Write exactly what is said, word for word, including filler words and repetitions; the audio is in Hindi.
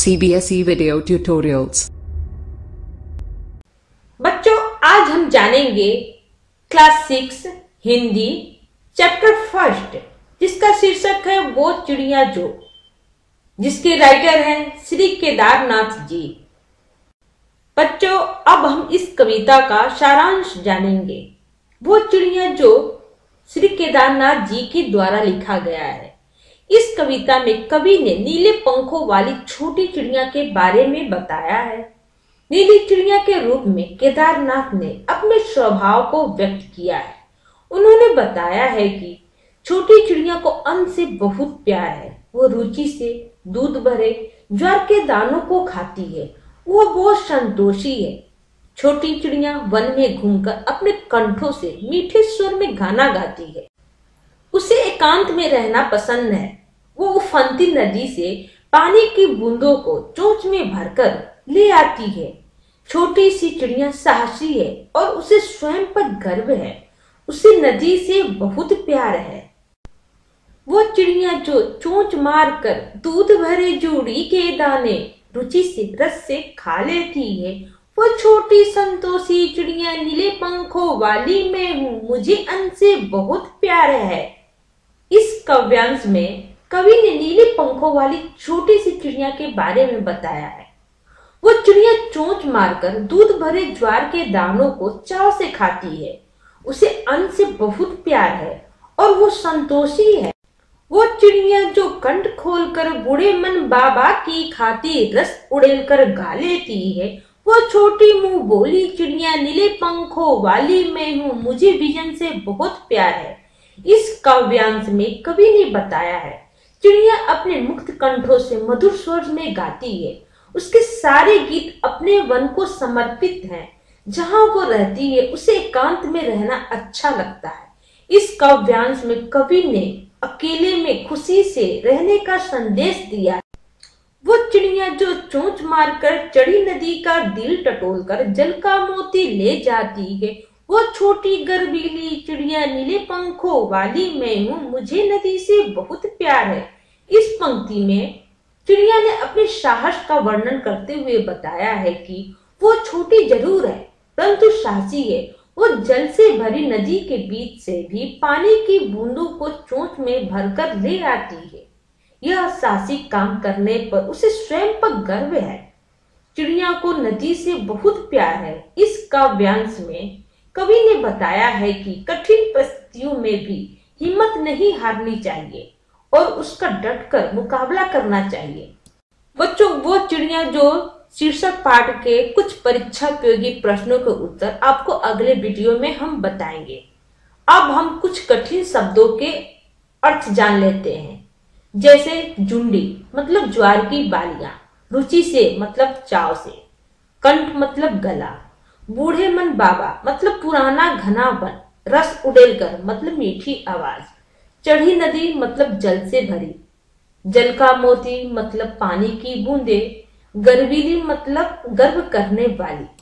C B S E video tutorials. बच्चों, आज हम जानेंगे class six Hindi chapter first, जिसका शीर्षक है वो चिड़िया जो, जिसके राइटर हैं श्री केदारनाथ जी। बच्चों, अब हम इस कविता का सारांश जानेंगे। वो चिड़िया जो श्री केदारनाथ जी के द्वारा लिखा गया है। इस कविता में कवि ने नीले पंखों वाली छोटी चिड़िया के बारे में बताया है। नीली चिड़िया के रूप में केदारनाथ ने अपने स्वभाव को व्यक्त किया है। उन्होंने बताया है कि छोटी चिड़िया को अन्न से बहुत प्यार है। वो रुचि से दूध भरे ज्वार के दानों को खाती है। वो बहुत संतोषी है। छोटी चिड़िया वन में घूमकर अपने कंठों से मीठे स्वर में गाना गाती है। उसे एकांत में रहना पसंद है। वो उफनती नदी से पानी की बूंदों को चोंच में भरकर ले आती है। छोटी सी चिड़िया साहसी है और उसे स्वयं पर गर्व है। उसे नदी से बहुत प्यार है। वो चिड़िया जो चोंच मार कर दूध भरे जूड़ी के दाने रुचि से रस से खा लेती है। वो छोटी संतोषी चिड़िया नीले पंखों वाली मैं हूँ, मुझे अन्न से बहुत प्यार है। इस काव्यांश में कवि ने नीले पंखों वाली छोटी सी चिड़िया के बारे में बताया है। वो चिड़िया चोंच मारकर दूध भरे ज्वार के दानों को चाव से खाती है। उसे अन्न से बहुत प्यार है और वो संतोषी है। वो चिड़िया जो कंठ खोलकर बूढ़े मन बाबा की खाती रस उड़ेलकर गा लेती है। वो छोटी मुंह बोली चिड़िया नीले पंखों वाली मैं हूँ, मुझे विजन से बहुत प्यार है। इस काव्यांश में कवि ने बताया है चिड़िया अपने मुक्त कंठों से मधुर स्वर में गाती है। उसके सारे गीत अपने वन को समर्पित हैं। जहाँ वो रहती है उसे एकांत में रहना अच्छा लगता है। इस काव्यांश में कवि ने अकेले में खुशी से रहने का संदेश दिया। वो चिड़िया जो चोंच मारकर चढ़ी नदी का दिल टटोलकर जल का मोती ले जाती है। वो छोटी गर्वीली चिड़िया नीले पंखों वाली मैं हूँ, मुझे नदी से बहुत प्यार है। इस पंक्ति में चिड़िया ने अपने साहस का वर्णन करते हुए बताया है कि वो छोटी जरूर है परंतु साहसी है। वो जल से भरी नदी के बीच से भी पानी की बूंदों को चोंच में भरकर ले आती है। यह साहसी काम करने पर उसे स्वयं पर गर्व है। चिड़िया को नदी से बहुत प्यार है। इस काव्यांश में कवि ने बताया है कि कठिन परिस्थितियों में भी हिम्मत नहीं हारनी चाहिए और उसका डट कर मुकाबला करना चाहिए। बच्चों, वो चिड़िया जो शीर्षक पाठ के कुछ परीक्षा उपयोगी प्रश्नों के उत्तर आपको अगले वीडियो में हम बताएंगे। अब हम कुछ कठिन शब्दों के अर्थ जान लेते हैं, जैसे झुंडी मतलब ज्वार की बालियां, रुचि से मतलब चाव से, कंठ मतलब गला, बूढ़े मन बाबा मतलब पुराना घना वन, रस उड़ेलकर मतलब मीठी आवाज, चढ़ी नदी मतलब जल से भरी, जल का मोती मतलब पानी की बूंदे, गर्वीली मतलब गर्व करने वाली,